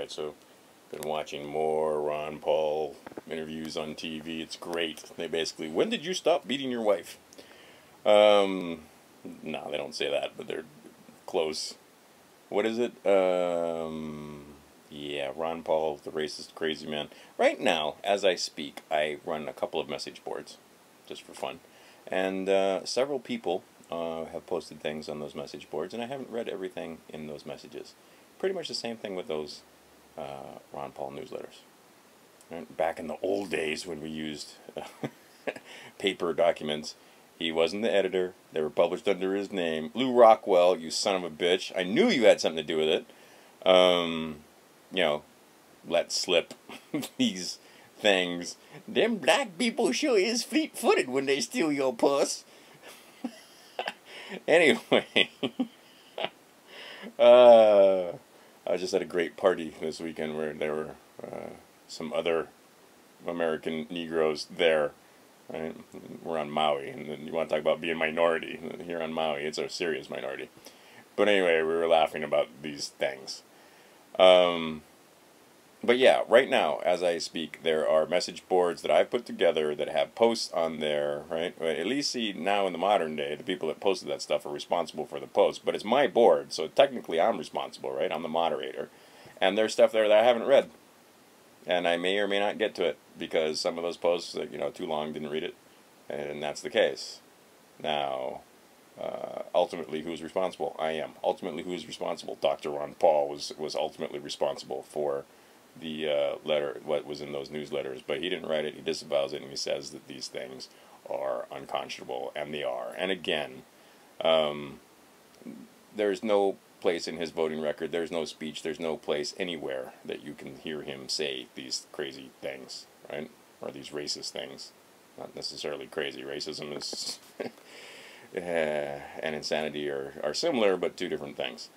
right, so been watching more Ron Paul interviews on TV. It's great. They basically, when did you stop beating your wife? No, they don't say that, but they're close. What is it? Yeah, Ron Paul, the racist crazy man. Right now, as I speak, I run a couple of message boards, just for fun. And several people have posted things on those message boards, and I haven't read everything in those messages. Pretty much the same thing with those Ron Paul newsletters. Right? Back in the old days when we used paper documents, he wasn't the editor. They were published under his name. Lou Rockwell, you son of a bitch. I knew you had something to do with it. You know, let slip these things. Them black people sure is fleet-footed when they steal your puss. Anyway. I was just at a great party this weekend where there were some other American Negroes there. Right? We're on Maui, and then you want to talk about being minority. Here on Maui, it's a serious minority. But anyway, we were laughing about these things. But yeah, right now, as I speak, there are message boards that I've put together that have posts on there, right? At least see, now in the modern day, the people that posted that stuff are responsible for the post. But it's my board, so technically I'm responsible, right? I'm the moderator. And there's stuff there that I haven't read. And I may or may not get to it, because some of those posts that, you know, too long, didn't read it, and that's the case. Now, ultimately, who's responsible? I am. Ultimately, who's responsible? Dr. Ron Paul was ultimately responsible for the letter, what was in those newsletters, but he didn't write it, he disavows it, and he says that these things are unconscionable, and they are. And again, there's no place in his voting record, there's no speech, there's no place anywhere that you can hear him say these crazy things, right? Or these racist things. Not necessarily crazy. Racism is and insanity are similar, but two different things.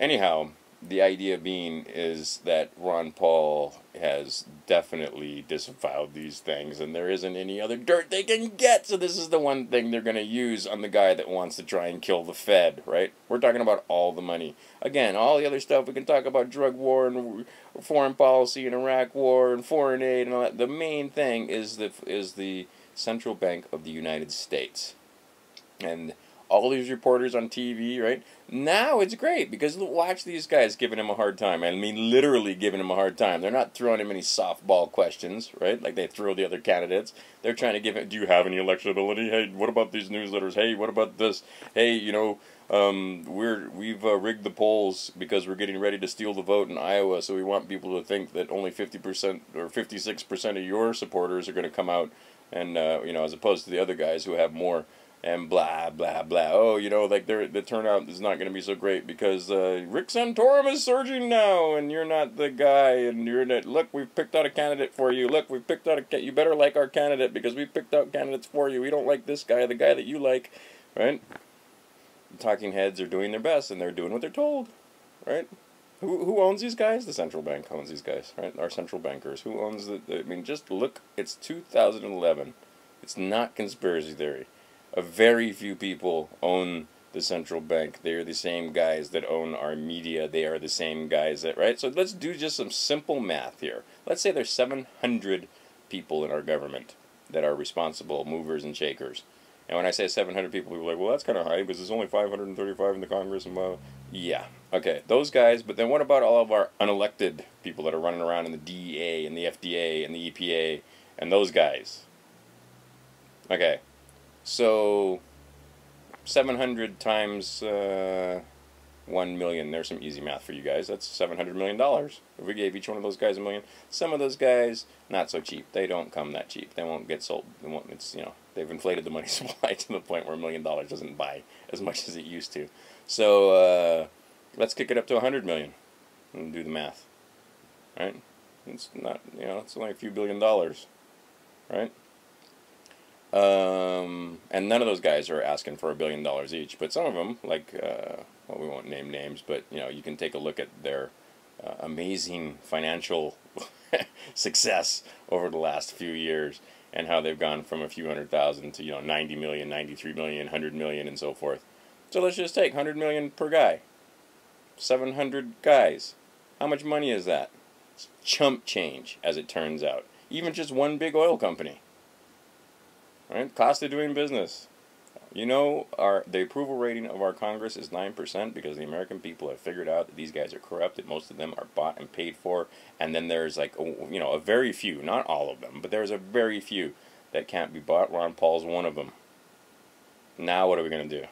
Anyhow, the idea being is that Ron Paul has definitely disavowed these things, and there isn't any other dirt they can get, so this is the one thing they're going to use on the guy that wants to try and kill the Fed, right? We're talking about all the money. Again, all the other stuff, we can talk about drug war and foreign policy and Iraq war and foreign aid and all that. The main thing is the Central Bank of the United States. And all these reporters on TV, right? Now it's great, because watch these guys giving him a hard time. I mean, literally giving him a hard time. They're not throwing him any softball questions, right? Like they throw the other candidates. They're trying to give him, do you have any electability? Hey, what about these newsletters? Hey, what about this? Hey, you know, we've rigged the polls because we're getting ready to steal the vote in Iowa, so we want people to think that only 50% or 56% of your supporters are going to come out, and you know, as opposed to the other guys who have more. And blah, blah, blah. Oh, you know, like the turnout is not going to be so great because Rick Santorum is surging now, and you're not the guy, and you're not. Look, we've picked out a candidate for you. Look, we've picked out a. You better like our candidate because we picked out candidates for you. We don't like this guy, the guy that you like, right? The talking heads are doing their best, and they're doing what they're told, right? Who owns these guys? The central bank owns these guys, right? Our central bankers. Who owns the? I mean, just look. It's 2011. It's not conspiracy theory. A very few people own the central bank. They are the same guys that own our media. They are the same guys that, right? So let's do just some simple math here. Let's say there's 700 people in our government that are responsible movers and shakers. And when I say 700 people are like, well, that's kind of high because there's only 535 in the Congress and blah. Yeah, okay, those guys. But then what about all of our unelected people that are running around in the DEA and the FDA and the EPA and those guys? Okay. So, 700 times 1 million, there's some easy math for you guys, that's $700 million. If we gave each one of those guys $1 million, some of those guys, not so cheap, they don't come that cheap, they won't get sold, they won't, it's, you know, they've inflated the money supply to the point where $1 million doesn't buy as much as it used to. So, let's kick it up to 100 million and do the math, right? It's not, you know, it's only a few $billion, right? And none of those guys are asking for $1 billion each, but some of them, like, well, we won't name names, but, you know, you can take a look at their amazing financial success over the last few years, and how they've gone from a few $100,000 to, you know, 90 million, 93 million, 100 million, and so forth. So let's just take 100 million per guy. 700 guys. How much money is that? chump change, as it turns out. Even just one big oil company. Right? Cost of doing business. You know, the approval rating of our Congress is 9% because the American people have figured out that these guys are corrupt, that most of them are bought and paid for, and then there's a very few, not all of them, but there's a very few that can't be bought. Ron Paul's one of them. Now what are we going to do?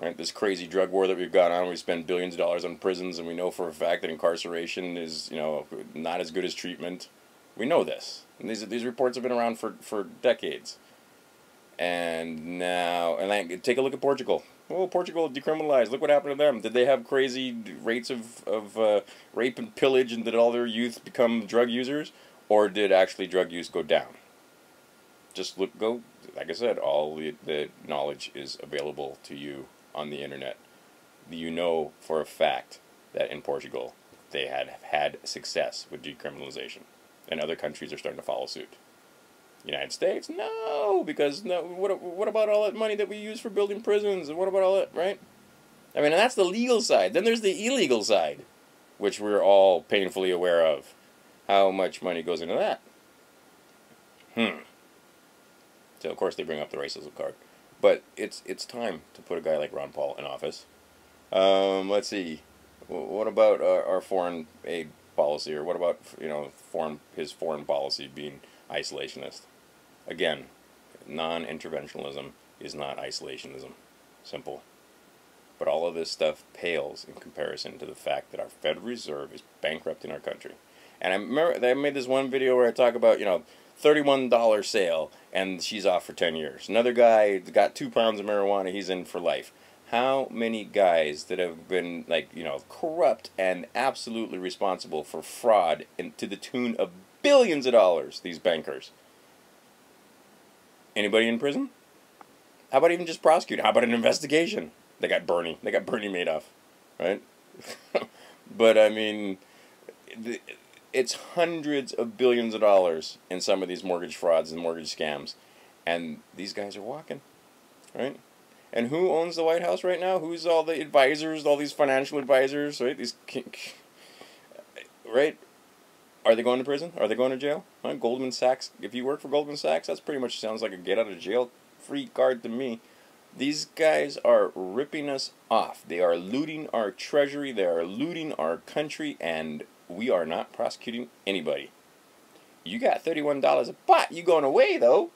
Right, this crazy drug war that we've got on, we spend billions of dollars on prisons, and we know for a fact that incarceration is, not as good as treatment. We know this. And these reports have been around for decades. And now, take a look at Portugal. Well, Portugal decriminalized. Look what happened to them. Did they have crazy rates of rape and pillage, and did all their youth become drug users, or did actually drug use go down? Just look, go. Like I said, all the knowledge is available to you on the internet. You know for a fact that in Portugal they had success with decriminalization, and other countries are starting to follow suit. United States? No, because no. What about all that money that we use for building prisons? And what about all that, right? I mean, and that's the legal side. Then there's the illegal side, which we're all painfully aware of. How much money goes into that? So, of course, they bring up the racism card. But it's time to put a guy like Ron Paul in office. Let's see. What about our foreign aid policy? Or what about, his foreign policy being isolationist? Again, non-interventionalism is not isolationism. Simple. But all of this stuff pales in comparison to the fact that our Federal Reserve is bankrupting our country. And I remember I made this one video where I talk about, $31 sale, and she's off for 10 years. Another guy got 2 pounds of marijuana, he's in for life. How many guys that have been, corrupt and absolutely responsible for fraud to the tune of billions of dollars, these bankers? Anybody in prison? How about even just prosecute? How about an investigation? They got Bernie. They got Bernie Madoff, right? But, I mean, it's hundreds of billions of dollars in some of these mortgage frauds and mortgage scams, and these guys are walking, right? And who owns the White House right now? Who's all the advisors, all these financial advisors, right? These, right? Are they going to prison? Are they going to jail? Huh? Goldman Sachs. If you work for Goldman Sachs, that's pretty much sounds like a get out of jail free card to me. These guys are ripping us off. They are looting our treasury. They are looting our country, and we are not prosecuting anybody. You got $31 a pot. You going away, though.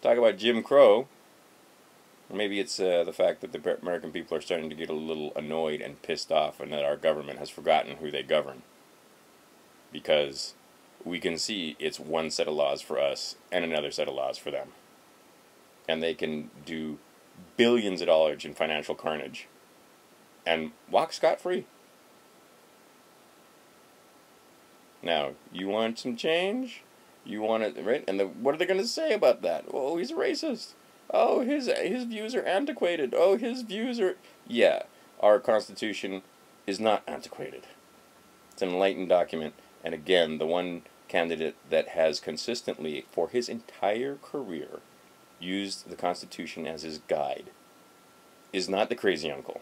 Talk about Jim Crow. Maybe it's the fact that the American people are starting to get a little annoyed and pissed off, and that our government has forgotten who they govern. Because we can see it's one set of laws for us and another set of laws for them. And they can do billions of dollars in financial carnage and walk scot-free. Now, you want some change? You want it, right? And what are they going to say about that? Oh, he's a racist. Oh, his views are antiquated. Oh, his views are... Yeah, our Constitution is not antiquated. It's an enlightened document. And again, the one candidate that has consistently, for his entire career, used the Constitution as his guide is not the crazy uncle.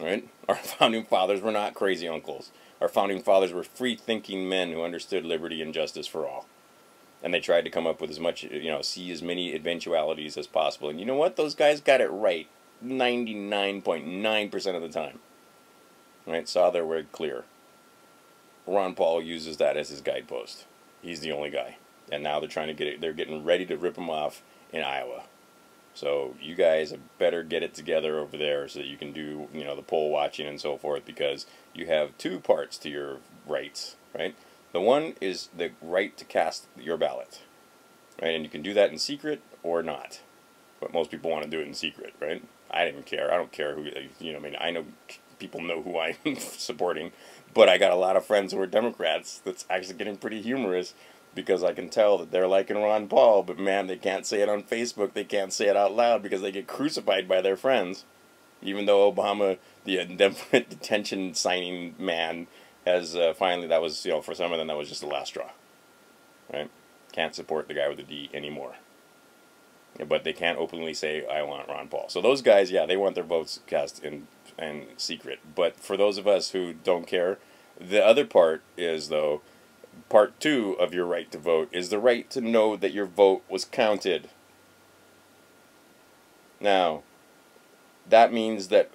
Right? Our founding fathers were not crazy uncles. Our founding fathers were free-thinking men who understood liberty and justice for all. And they tried to come up with as much, see as many eventualities as possible. And you know what? Those guys got it right 99.9% of the time. Right? Saw their way clear. Ron Paul uses that as his guidepost. He's the only guy. And now they're trying to get it. They're getting ready to rip him off in Iowa. So you guys better get it together over there so that you can do, the poll watching and so forth, because you have two parts to your rights, right? The one is the right to cast your ballot, right? And you can do that in secret or not. But most people want to do it in secret, right? I didn't care. I don't care who, I know people know who I'm supporting, but I got a lot of friends who are Democrats. That's actually getting pretty humorous, because I can tell that they're liking Ron Paul, but man, they can't say it on Facebook, they can't say it out loud, because they get crucified by their friends. Even though Obama, the indefinite detention signing man, has finally, that was, for some of them, that was just the last straw. Right? Can't support the guy with the D anymore. But they can't openly say, I want Ron Paul. So those guys, yeah, they want their votes cast in secret. But for those of us who don't care, The other part is, though, part two of your right to vote is the right to know that your vote was counted. Now, that means that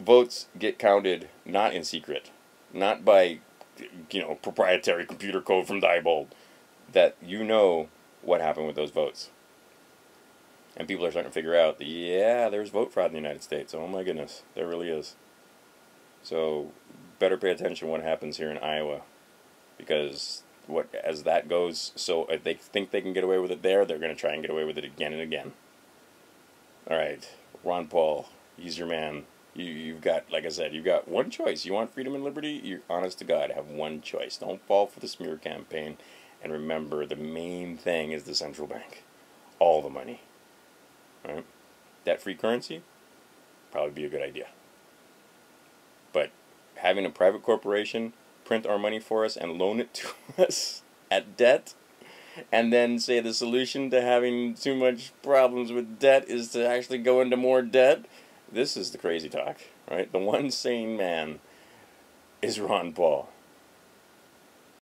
votes get counted not in secret, not by, you know, proprietary computer code from Diebold, that you know what happened with those votes. And people are starting to figure out that, yeah, there's vote fraud in the United States. Oh my goodness, there really is. So better pay attention to what happens here in Iowa, because what as that goes, so if they think they can get away with it there, they're going to try and get away with it again and again. All right, Ron Paul, he's your man. You've got, like I said, you've got one choice. You want freedom and liberty? You're honest to God, have one choice. Don't fall for the smear campaign. And remember, the main thing is the central bank. All the money. All right? That free currency, probably be a good idea. But having a private corporation print our money for us and loan it to us at debt, and then say the solution to having too much problems with debt is to actually go into more debt, this is the crazy talk, right? The one sane man is Ron Paul.